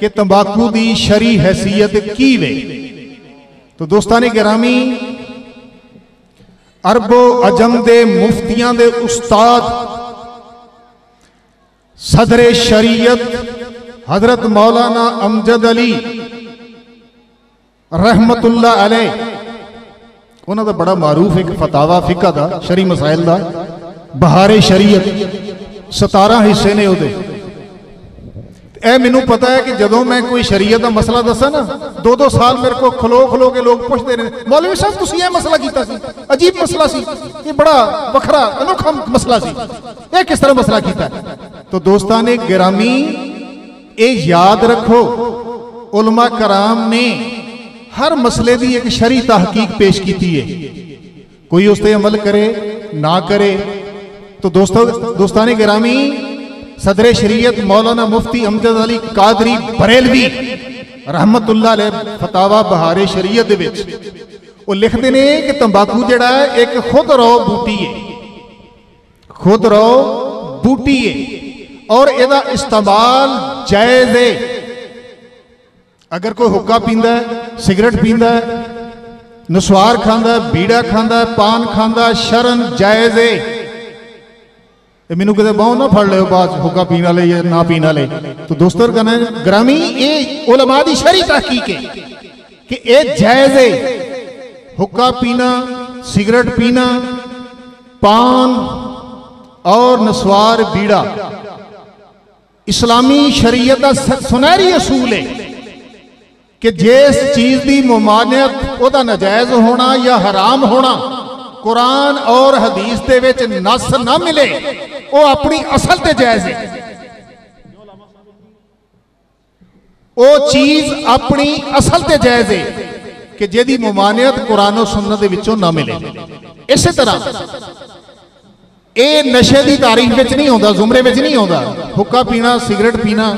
कि तंबाकू की शरी हैसियत की वे। तो दोस्तान गिरामी, अरबो अजम दे मुफ्तियां दे उस्ताद सदरे शरीयत हजरत मौलाना अमजद अली रहमतुल्लाह अलैह, उन्हों का बड़ा मारूफ एक फतावा फिका था शरी मसाइल का, बहारे शरीयत 17 हिस्से ने उहदे। ए मैनू पता है कि जदों मैं कोई शरीयत का मसला दसा ना, 2-2 साल मेरे को खलो के लोग पूछते रहे, मौलवी साहब तुसीं ये मसला कीता सी, अजीब मसला सी, ये बड़ा वखरा अनोखा मसला सी, ये किस तरह मसला कीता। तो दोस्तान ने गिरामी ये याद रखो, उलमा कराम ने हर मसले की एक शरी तहकीक पेश की है, कोई उस पर अमल करे ना करे। तो दोस्तान गिरामी सदरे शरीयत मौलाना मुफ्ती अमजद अली कादरी बरेलवी रहमतुल्लाह अलैह फतावा बहारे शरीयत वो लिखते हैं कि तंबाकू जड़ा एक खुद रो बूटी है, खुद रो बूटी है, और इसदा इस्तेमाल जायज़ है। अगर कोई हुक्का पींदा है, सिगरेट पींदा है, नुस्वार खांदा है, बीड़ा खांदा है, पान खांदा है, शरन जायज़ है। मैनू कहते बहु ना फड़ लो बाद हुक्का पीने वाले या ना पीने वाले। तो दोस्तों कहना है ग्रामी ये उलमा दी शरी तहकीक है कि ये जायज़ है, हुक्का पीना, सिगरेट पीना, पान और नस्वार बीड़ा इस्लामी शरीयत का सुनहरी असूल है कि जिस चीज़ की मुमानियत ओदा नाजायज़ होना या हराम होना कुरान और हदीस दे विच नस ना मिले, वो अपनी असल ते जायज़ है। वो चीज़ अपनी असल ते जायज़ है कि जिहदी मुमानियत कुरान और सुन्नत दे विचों ना मिले। इस तरह यह नशे की तारीफ विच नहीं आउंदा, जुमरे विच नहीं आउंदा। हुक्का पीना, सिगरेट पीना,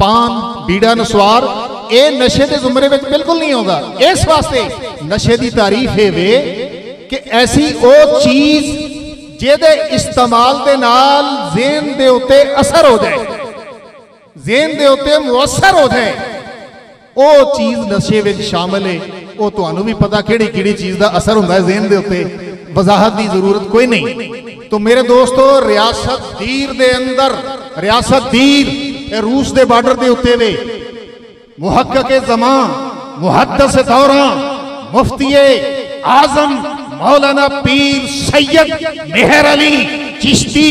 पान, बीड़ा, नस्वार यह नशे के जुमरे विच बिल्कुल नहीं आउंदा। इस वास्ते नशे की तारीफ है वे कि ऐसी वो चीज जिहदे इस्तेमाल दे नाल ज़हन दे उत्ते असर हो जाए, ज़हन दे उत्ते मुअसर हो जाए, वो चीज़ नशे विच शामिल है। वो तुहानू भी पता किहड़ी किहड़ी चीज़ दा असर हुंदा है ज़हन दे उत्ते, वजाहत की जरूरत कोई नहीं। तो मेरे दोस्तों रियासत दीर दे अंदर, रियासत दीर रूस दे बार्डर दे उत्ते वे मुहक्किक़े ज़मान, मुहद्दिस दौरा, मुफ्ती आज़म मौलाना पीर सैयद मेहर अली चिश्ती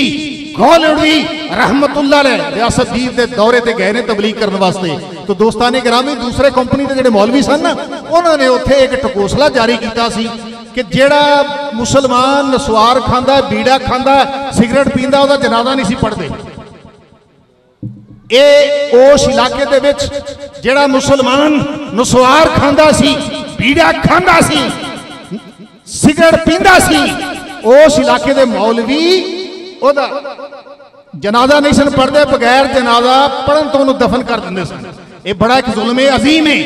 गोलड़ी रहमतुल्लाह अलैह रियासत दीर के दौरे पर गए ने तबलीग करने वास्ते। तो दोस्तान गिरामी दूसरे कंपनी के जो मौलवी सन ना, उन्होंने उत्थे एक टकोसला जारी किया कि जेड़ा मुसलमान नस्वार खांदा, बीड़ा खांदा, सिगरेट पींदा, उसका जनाजा नहीं सी पढ़ते। ये उस इलाके दे विच जेड़ा मुसलमान नस्वार खांदा सी, बीड़ा खांदा सी, सिगरेट पींदा सी, उस इलाके दे मौलवी ओदा जनाजा नहीं सन पढ़ते, बगैर जनाजा पढ़न तो उन्हें दफन कर देंदे सन। ये बड़ा एक जुल्मे अजीम है।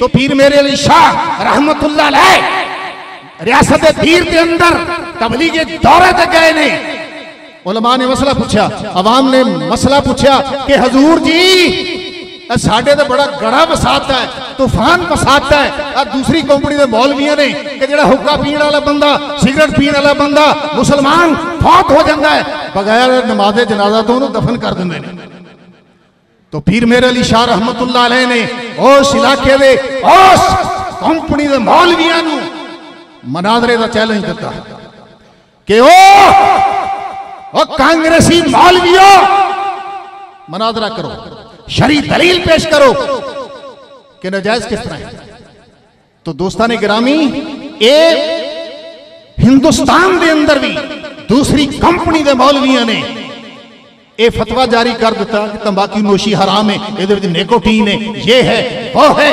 तो पीर मेरे अली शाह रहमतुल्लाह अलैह रियासत दीर के अंदर तबलीगी दौरे तक गए ने। उलमा ने मसला पूछा, अवाम ने मसला पूछा कि हजूर जी साढ़े तो बड़ा गड़ा बसाता है, तूफान बसाता है, दूसरी कंपनी के मौलवियों ने कि जो हुक्का पीने वाला बंदा, सिगरेट पीने वाला बंदा मुसलमान फौत हो जाता है, बगैर नमाजे जनाजा तो उन्होंने दफन कर देंगे। तो पीर मेरे अली शाह रहमतुल्लाह अलैह ने उस इलाके के उस कंपनी के मौलवियों को मनादरे का चैलेंज दिता कि ओ कांग्रेसी मौलवियों मनादरा करो, शरी दलील पेश करो कि नाजायज किस तरह है। तो दोस्तान गिरामी ये हिंदुस्तान के अंदर भी दूसरी कंपनी के मौलवियों ने यह फतवा जारी कर दिता कि तंबाकू नोशी हराम है, ये निकोटीन है, ये है वो है।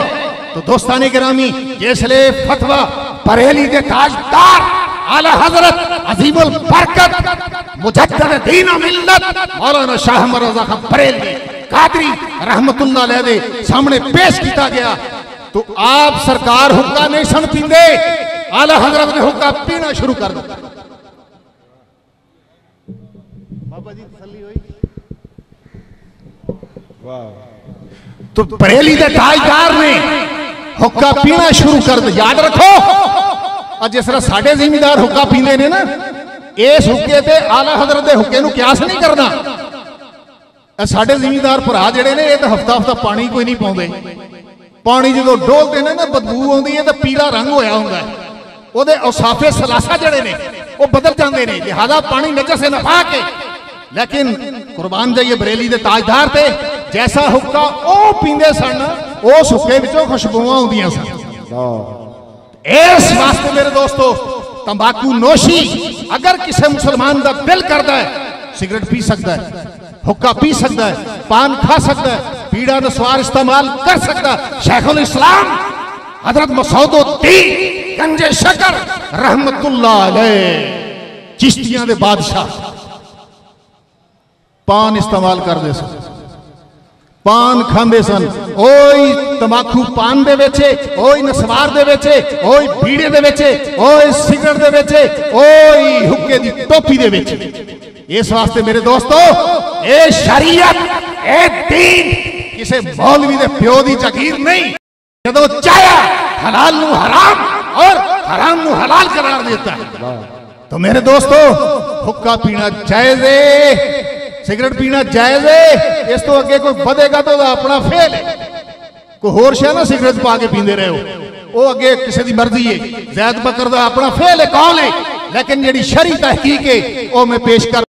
तो दोस्तान गिरामी जिसले फतवा बरेली के ताजदार आला हजरत अजीमुल बरकत मुजद्दिद दीन व मिल्लत मौलाना शाह मरज़ा बरेलवी कादरी रहमतुल्लाह अलैह दे सामने पेश किया गया। तो आप सरकार हुक्का नहीं सन पींदे, आला हजरत ने हुक्का पीना शुरू कर दिया। तो बरेली के ताजदार ने हुक्का पीना शुरू कर दिया। याद रखो और जिस तरह साढ़े जिम्मेदार हुक्का पीने ने ना इस हुक्के से आला हजरत के हुक्के को क्यास नहीं करना। साढ़े जिम्मेदार भरा जिहड़े ने ये तो हफ्ता हफ्ता पानी कोई नहीं पाते, पानी जो डोलते हैं ना बदबू आती है तो पीला रंग होया होता है, वो औसाफे सलासा जड़े ने वो बदल जाते हैं, लिहाजा पानी नजर से नफा के। लेकिन कुर्बान जाइए बरेली के ताजदार से जैसा हुक्का वो पींदे सन उस हुक्के विचों खुशबुआं आउंदियां सन। इस वास्ते मेरे दोस्तों तंबाकू नोशी अगर किसी मुसलमान का दिल करता है सिगरेट पी सकता है, हुक्का पी सकता है, पान खा सकता है, पीड़ा नस्वार इस्तेमाल कर सकता है। शेखुल इस्लाम हजरत मसऊदुद्दीन गंज-ए-शकर रहमतुल्लाह अलैह चिश्तियां दे बादशाह पान इस्तेमाल करते सन, पान खाते सन, ओई तंबाकू पान दे वेचे, ओई नस्वार दे वेचे, ओई पीड़े दे वेचे, ओई सिगरेट दे वेचे, ओई हुक्के दी टोपी दे वेचे। इस वास्ते मेरे दोस्तों ये शरीयत ये दीन किसी मौलवी दे प्यो दी जागीर नहीं, जो चाहे हलाल नू हराम और हराम नू हलाल करार देता है। तो मेरे दोस्तों हुक्का पीना जायज है, सिगरेट पीना जायज है, इस तो अगे कोई बदेगा तो अपना फेल है। कोई होर शह ना सिगरेट पा के पींदे रहे हो वो अगे किसी की मर्जी है, जैद बकर दा अपना फेल है, कौन है। लेकिन जिहड़ी शरी तहकीक है वह मैं पेश कर